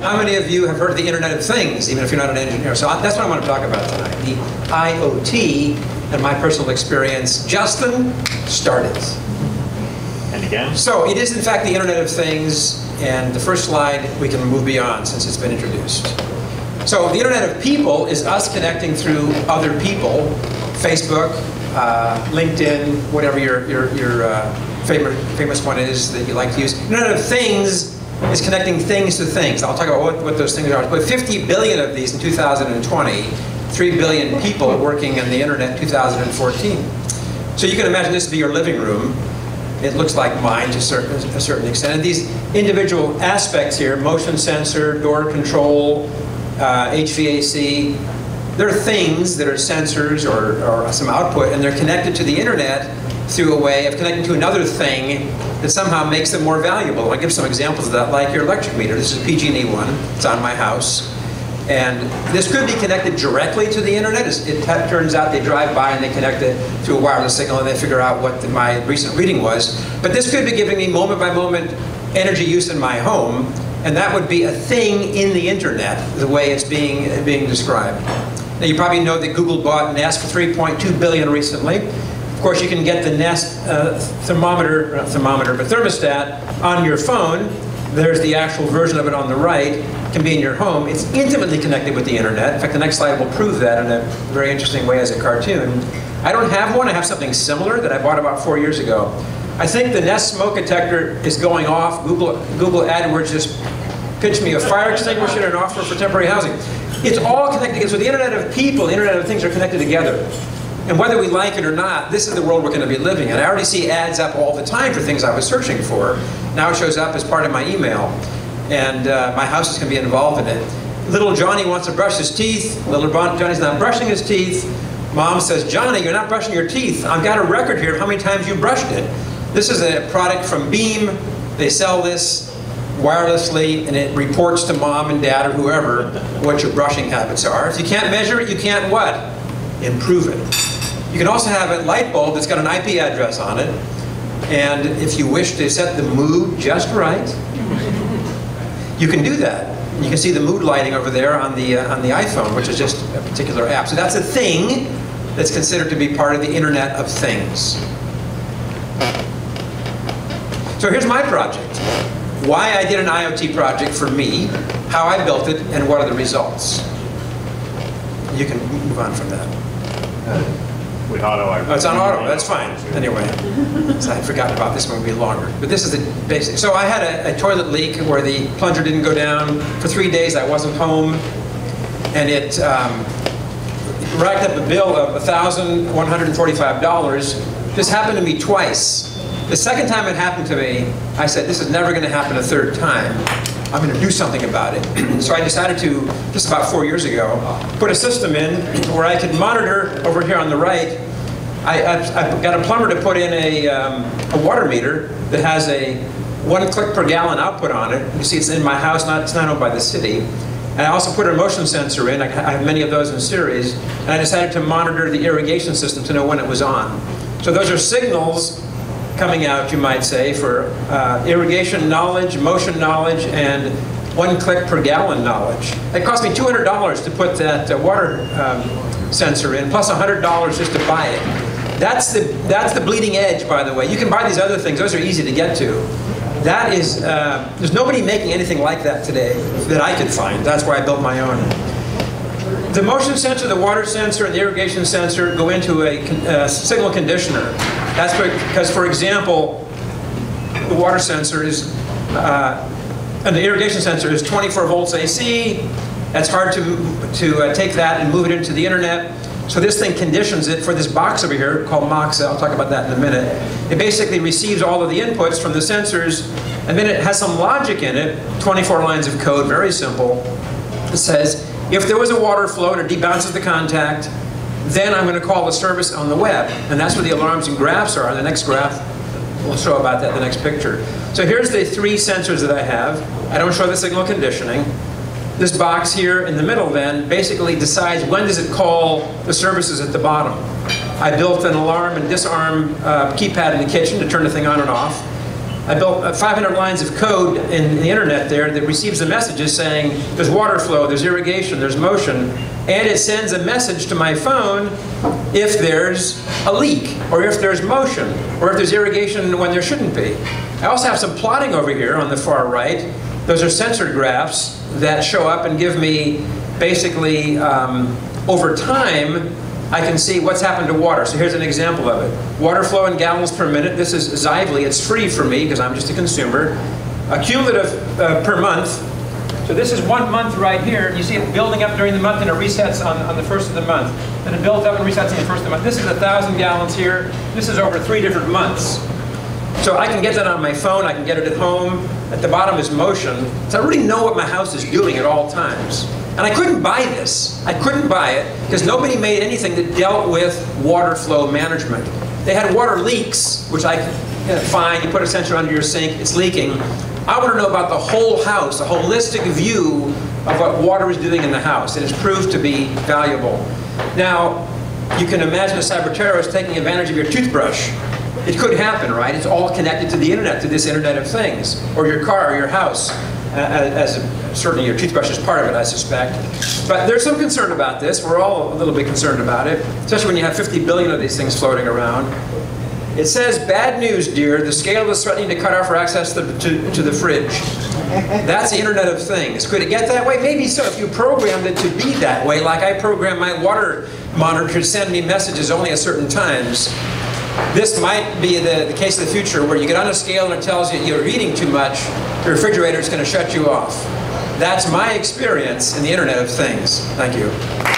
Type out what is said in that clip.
How many of you have heard of the Internet of Things, even if you're not an engineer? So that's what I want to talk about tonight, the IoT and my personal experience. Justin, start it. And again? So it is, in fact, the Internet of Things, and the first slide we can move beyond since it's been introduced. So the Internet of People is us connecting through other people, Facebook, LinkedIn, whatever your famous one is that you like to use. Internet of Things is connecting things to things. I'll talk about what those things are. But 50 billion of these in 2020, 3 billion people working on the internet in 2014. So you can imagine this would be your living room. It looks like mine to a certain extent. And these individual aspects here, motion sensor, door control, HVAC, they're things that are sensors or some output, and they're connected to the internet through a way of connecting to another thing that somehow makes them more valuable. I'll give some examples of that, like your electric meter. This is a PG&E one, it's on my house. And this could be connected directly to the internet. It turns out they drive by and they connect it to a wireless signal and they figure out what my recent reading was. But this could be giving me moment by moment energy use in my home, and that would be a thing in the internet, the way it's being described. Now you probably know that Google bought Nest for $3.2 billion recently. Of course, you can get the Nest thermostat on your phone. There's the actual version of it on the right. It can be in your home. It's intimately connected with the internet. In fact, the next slide will prove that in a very interesting way as a cartoon. I don't have one. I have something similar that I bought about 4 years ago. I think the Nest smoke detector is going off. Google AdWords just pitched me a fire extinguisher and an offer for temporary housing. It's all connected together. So the Internet of People, the Internet of Things are connected together. And whether we like it or not, this is the world we're going to be living in. I already see ads up all the time for things I was searching for. Now it shows up as part of my email. And my house is going to be involved in it. Little Johnny wants to brush his teeth. Little Johnny's not brushing his teeth. Mom says, Johnny, you're not brushing your teeth. I've got a record here of how many times you brushed it. This is a product from Beam. They sell this wirelessly, and it reports to mom and dad or whoever what your brushing habits are. If you can't measure it, you can't what? Improve it. You can also have a light bulb that's got an IP address on it, and if you wish to set the mood just right, you can do that. You can see the mood lighting over there on the iPhone, which is just a particular app. So that's a thing that's considered to be part of the Internet of Things. So here's my project. Why I did an IoT project for me, how I built it, and what are the results. You can move on from that. With auto, oh, it's on auto, that's fine. Anyway, so I'd forgotten about this one, would be longer. But this is the basic. So I had a toilet leak where the plunger didn't go down. For 3 days I wasn't home, and it racked up a bill of $1,145. This happened to me twice. The second time it happened to me, I said, this is never going to happen a third time. I'm going to do something about it. So I decided to, just about 4 years ago, put a system in where I could monitor over here on the right. I got a plumber to put in a water meter that has a 1 click per gallon output on it. You see it's in my house, it's not owned by the city. And I also put a motion sensor in. I have many of those in series. And I decided to monitor the irrigation system to know when it was on. So those are signals coming out, you might say, for irrigation knowledge, motion knowledge, and 1 click per gallon knowledge. It cost me $200 to put that water sensor in, plus $100 just to buy it. That's the bleeding edge, by the way. You can buy these other things. Those are easy to get to. That is, there's nobody making anything like that today that I could find. That's why I built my own. The motion sensor, the water sensor, and the irrigation sensor go into a signal conditioner. That's because, for example, the water sensor is, and the irrigation sensor is 24 volts AC. That's hard to take that and move it into the internet. So this thing conditions it for this box over here called Moxa. I'll talk about that in a minute. It basically receives all of the inputs from the sensors, and then it has some logic in it, 24 lines of code, very simple. It says, if there was a water flow and it debounces the contact, then I'm going to call the service on the web. And that's where the alarms and graphs are. The next graph will show about that in the next picture. So here's the three sensors that I have. I don't show the signal conditioning. This box here in the middle then basically decides when does it call the services at the bottom. I built an alarm and disarm keypad in the kitchen to turn the thing on and off. I built 500 lines of code in the internet there that receives the messages saying there's water flow, there's irrigation, there's motion, and it sends a message to my phone if there's a leak, or if there's motion, or if there's irrigation when there shouldn't be. I also have some plotting over here on the far right. Those are sensor graphs that show up and give me basically over time I can see what's happened to water. So here's an example of it. Water flow in gallons per minute. This is Xively. It's free for me because I'm just a consumer. Cumulative per month. So this is 1 month right here. You see it building up during the month and it resets on the first of the month. Then it builds up and resets on the first of the month. This is 1,000 gallons here. This is over 3 different months. So I can get that on my phone. I can get it at home. At the bottom is motion. So I really know what my house is doing at all times. And I couldn't buy this. I couldn't buy it because nobody made anything that dealt with water flow management. They had water leaks, which I could find. You put a sensor under your sink, it's leaking. I want to know about the whole house, a holistic view of what water is doing in the house. And it's proved to be valuable. Now, you can imagine a cyber terrorist taking advantage of your toothbrush. It could happen, right? It's all connected to the internet, to this Internet of Things, or your car, or your house. Certainly your toothbrush is part of it, I suspect. But there's some concern about this. We're all a little bit concerned about it, especially when you have 50 billion of these things floating around. It says, bad news, dear. The scale is threatening to cut off our access to the fridge. That's the Internet of Things. Could it get that way? Maybe so, if you programmed it to be that way, like I programmed my water monitor to send me messages only at certain times. This might be the case of the future where you get on a scale and it tells you you're eating too much, the refrigerator is going to shut you off. That's my experience in the Internet of Things. Thank you.